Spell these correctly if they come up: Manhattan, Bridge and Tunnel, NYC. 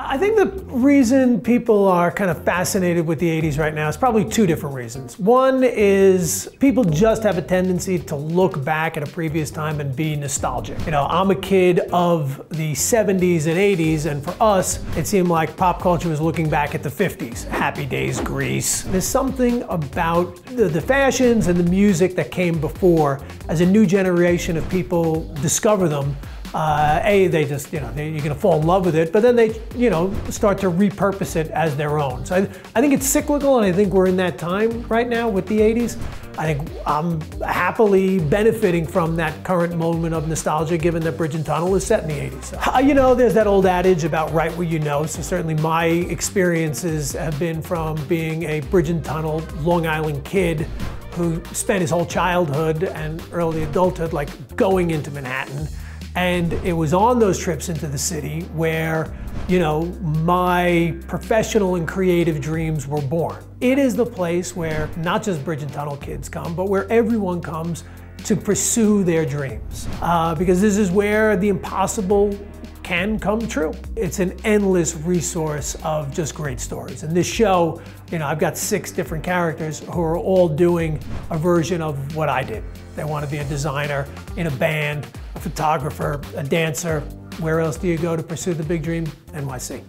I think the reason people are kind of fascinated with the 80s right now is probably two different reasons. One is people just have a tendency to look back at a previous time and be nostalgic. You know, I'm a kid of the 70s and 80s, and for us, it seemed like pop culture was looking back at the 50s. Happy Days, Grease. There's something about the fashions and the music that came before as a new generation of people discover them. They just, you know, you're gonna fall in love with it, but then they, you know, start to repurpose it as their own. So I think it's cyclical, and I think we're in that time right now with the 80s. I think I'm happily benefiting from that current moment of nostalgia, given that Bridge and Tunnel is set in the 80s. So, you know, there's that old adage about right where you know, so certainly my experiences have been from being a Bridge and Tunnel Long Island kid who spent his whole childhood and early adulthood like going into Manhattan. And it was on those trips into the city where, you know, my professional and creative dreams were born. It is the place where not just Bridge and Tunnel kids come, but where everyone comes to pursue their dreams. Because this is where the impossible can come true. It's an endless resource of just great stories. And this show, you know, I've got 6 different characters who are all doing a version of what I did. They want to be a designer in a band, a photographer, a dancer. Where else do you go to pursue the big dream? NYC.